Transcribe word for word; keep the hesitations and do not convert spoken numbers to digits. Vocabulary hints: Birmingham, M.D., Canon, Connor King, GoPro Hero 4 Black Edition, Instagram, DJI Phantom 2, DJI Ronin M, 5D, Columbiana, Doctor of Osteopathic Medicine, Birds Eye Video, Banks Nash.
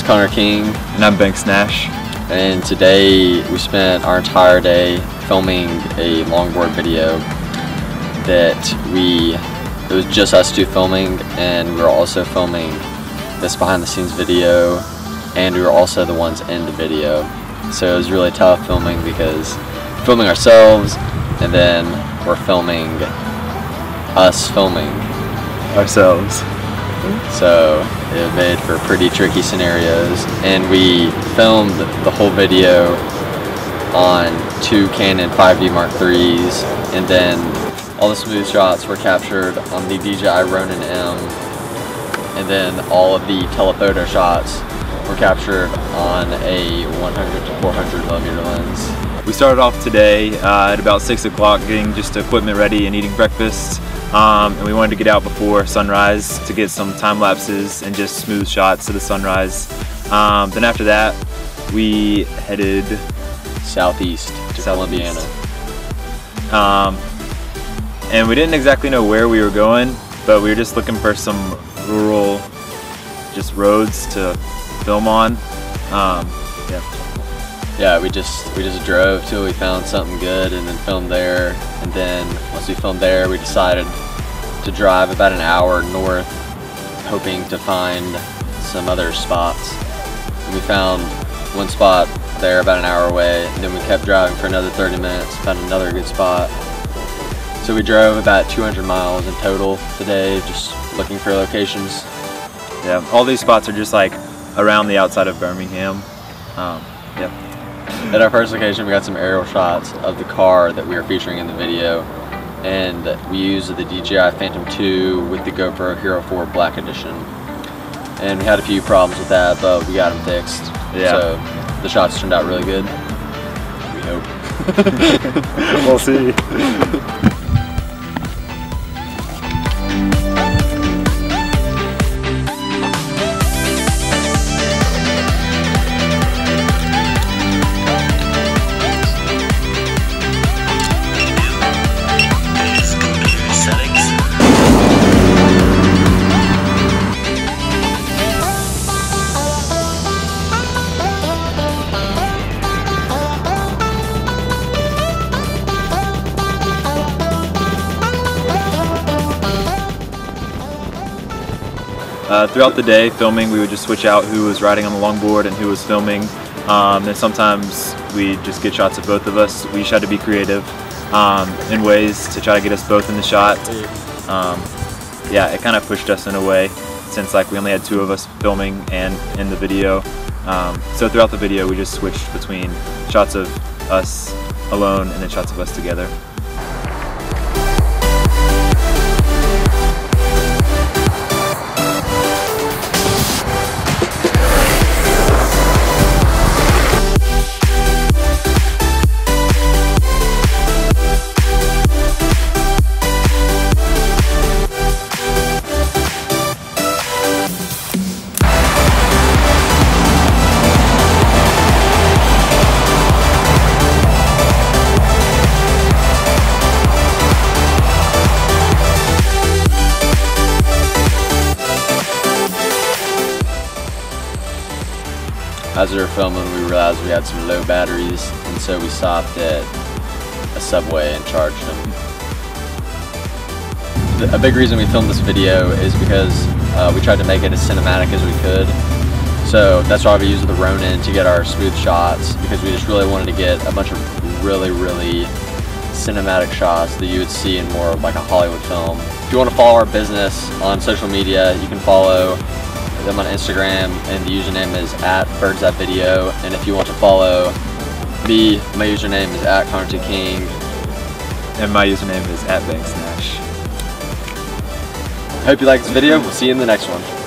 is Connor King. And I'm Banks Nash. And today we spent our entire day filming a longboard video that we, it was just us two filming, and we were also filming this behind the scenes video, and we were also the ones in the video. So it was really tough filming because filming ourselves, and then we're filming us filming ourselves. So it made for pretty tricky scenarios, and we filmed the whole video on two Canon five D Mark threes, and then all the smooth shots were captured on the D J I Ronin M, and then all of the telephoto shots were captured on a one hundred to four hundred millimeter lens. We started off today uh, at about six o'clock, getting just equipment ready and eating breakfast. Um, and we wanted to get out before sunrise to get some time lapses and just smooth shots of the sunrise. Um, then after that, we headed southeast to Columbiana. Um, and we didn't exactly know where we were going, but we were just looking for some rural just roads to film on. Um, yeah, yeah. We just we just drove till we found something good, and then filmed there. And then once we filmed there, we decided to drive about an hour north, hoping to find some other spots. And we found one spot there about an hour away. And then we kept driving for another thirty minutes, found another good spot. So we drove about two hundred miles in total today, just looking for locations. Yeah, all these spots are just like around the outside of Birmingham. Um, yep. At our first location, we got some aerial shots of the car that we are featuring in the video, and we used the D J I Phantom two with the GoPro Hero four Black Edition. And we had a few problems with that, but we got them fixed. Yeah. So the shots turned out really good. We hope. We'll see. Uh, throughout the day filming, we would just switch out who was riding on the longboard and who was filming, um, and sometimes we just get shots of both of us. We just had to be creative um, in ways to try to get us both in the shot. Um, yeah, it kind of pushed us in a way, since like we only had two of us filming and in the video. Um, so throughout the video we just switched between shots of us alone and then shots of us together. As we were filming, we realized we had some low batteries, and so we stopped at a Subway and charged them. A big reason we filmed this video is because uh, we tried to make it as cinematic as we could. So that's why we used the Ronin to get our smooth shots, because we just really wanted to get a bunch of really, really cinematic shots that you would see in more of like a Hollywood film. If you want to follow our business on social media, you can follow them on Instagram, and the username is at Birds Eye Video. And if you want to follow me, my username is at Connor King, and my username is at Banks Nash. Hope you liked this video. We'll see you in the next one.